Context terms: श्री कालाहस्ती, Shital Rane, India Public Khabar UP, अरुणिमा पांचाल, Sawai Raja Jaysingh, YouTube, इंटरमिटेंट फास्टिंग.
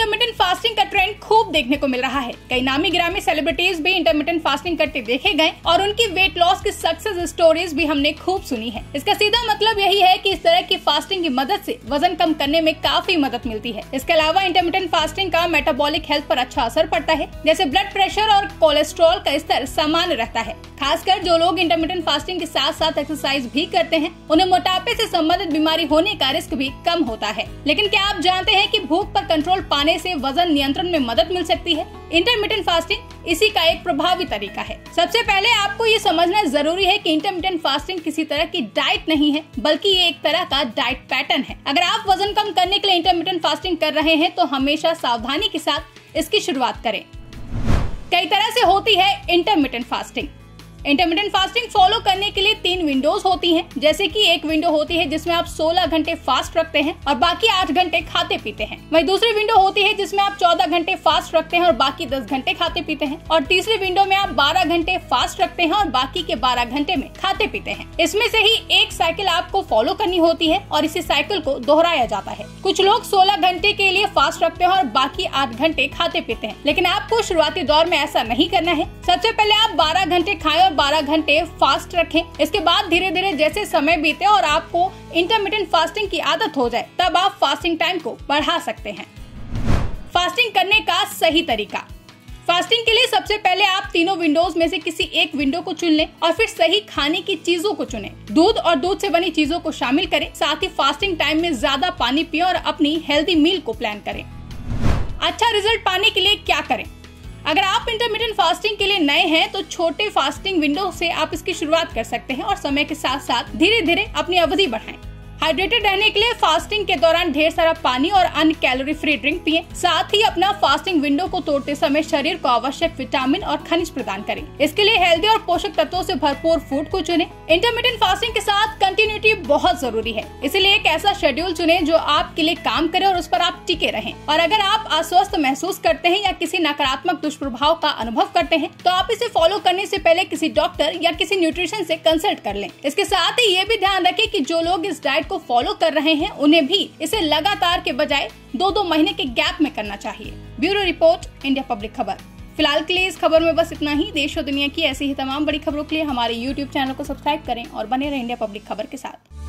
इंटरमिटेंट फास्टिंग का ट्रेंड खूब देखने को मिल रहा है। कई नामी गिरामी सेलिब्रिटीज भी इंटरमिटेंट फास्टिंग करते देखे गए और उनकी वेट लॉस की सक्सेस स्टोरीज भी हमने खूब सुनी है। इसका सीधा मतलब यही है कि इस तरह की फास्टिंग की मदद से वजन कम करने में काफी मदद मिलती है। इसके अलावा इंटरमिटेंट फास्टिंग का मेटाबॉलिक हेल्थ पर अच्छा असर पड़ता है, जैसे ब्लड प्रेशर और कोलेस्ट्रॉल का स्तर सामान्य रहता है। खासकर जो लोग इंटरमिटेंट फास्टिंग के साथ साथ एक्सरसाइज भी करते हैं उन्हें मोटापे से संबंधित बीमारी होने का रिस्क भी कम होता है। लेकिन क्या आप जानते हैं कि भूख पर कंट्रोल पाने से वजन नियंत्रण में मदद मिल सकती है? इंटरमिटेंट फास्टिंग इसी का एक प्रभावी तरीका है। सबसे पहले आपको ये समझना जरूरी है कि इंटरमिटेंट फास्टिंग किसी तरह की डाइट नहीं है, बल्कि ये एक तरह का डाइट पैटर्न है। अगर आप वजन कम करने के लिए इंटरमिटेंट फास्टिंग कर रहे हैं तो हमेशा सावधानी के साथ इसकी शुरुआत करें। कई तरह से होती है इंटरमिटेंट फास्टिंग। इंटरमिटेंट फास्टिंग follow करने के लिए 3 विंडोज होती हैं, जैसे कि एक विंडो होती है जिसमें आप 16 घंटे फास्ट रखते हैं और बाकी 8 घंटे खाते पीते हैं। वहीं दूसरी विंडो होती है जिसमें आप 14 घंटे फास्ट रखते हैं और बाकी 10 घंटे खाते पीते हैं, और तीसरी विंडो में आप 12 घंटे फास्ट रखते हैं और बाकी के 12 घंटे में खाते पीते हैं। इसमें से ही एक साइकिल आपको फॉलो करनी होती है और इसी साइकिल को दोहराया जाता है। कुछ लोग 16 घंटे के लिए फास्ट रखते हैं और बाकी 8 घंटे खाते पीते हैं, लेकिन आपको शुरुआती दौर में ऐसा नहीं करना है। सबसे पहले आप 12 घंटे खाएं 12 घंटे फास्ट रखें। इसके बाद धीरे धीरे जैसे समय बीते और आपको इंटरमिटेंट फास्टिंग की आदत हो जाए तब आप फास्टिंग टाइम को बढ़ा सकते हैं। फास्टिंग करने का सही तरीका। फास्टिंग के लिए सबसे पहले आप 3 विंडोज में से किसी एक विंडो को चुन लें और फिर सही खाने की चीजों को चुनें। दूध और दूध से बनी चीजों को शामिल करें। साथ ही फास्टिंग टाइम में ज्यादा पानी पिएं और अपनी हेल्दी मील को प्लान करें। अच्छा रिजल्ट पाने के लिए क्या करें? अगर आप इंटरमिटेंट फास्टिंग के लिए नए हैं तो छोटे फास्टिंग विंडो से आप इसकी शुरुआत कर सकते हैं और समय के साथ साथ धीरे धीरे अपनी अवधि बढ़ाएं। हाइड्रेटेड रहने के लिए फास्टिंग के दौरान ढेर सारा पानी और अन्य कैलोरी फ्री ड्रिंक पिएं। साथ ही अपना फास्टिंग विंडो को तोड़ते समय शरीर को आवश्यक विटामिन और खनिज प्रदान करें। इसके लिए हेल्दी और पोषक तत्वों से भरपूर फूड को चुनें। इंटरमिटेंट फास्टिंग के साथ कंटिन्यूटी बहुत जरूरी है, इसलिए एक ऐसा शेड्यूल चुनें जो आपके लिए काम करे और उस पर आप टिके रहें। और अगर आप अस्वस्थ महसूस करते हैं या किसी नकारात्मक दुष्प्रभाव का अनुभव करते हैं तो आप इसे फॉलो करने से पहले किसी डॉक्टर या किसी न्यूट्रिशन से कंसल्ट कर लें। इसके साथ ही ये भी ध्यान रखें कि जो लोग इस डाइट को फॉलो कर रहे हैं उन्हें भी इसे लगातार के बजाय 2-2 महीने के गैप में करना चाहिए। ब्यूरो रिपोर्ट, इंडिया पब्लिक खबर। फिलहाल के लिए इस खबर में बस इतना ही। देश और दुनिया की ऐसी ही तमाम बड़ी खबरों के लिए हमारे YouTube चैनल को सब्सक्राइब करें और बने रहें इंडिया पब्लिक खबर के साथ।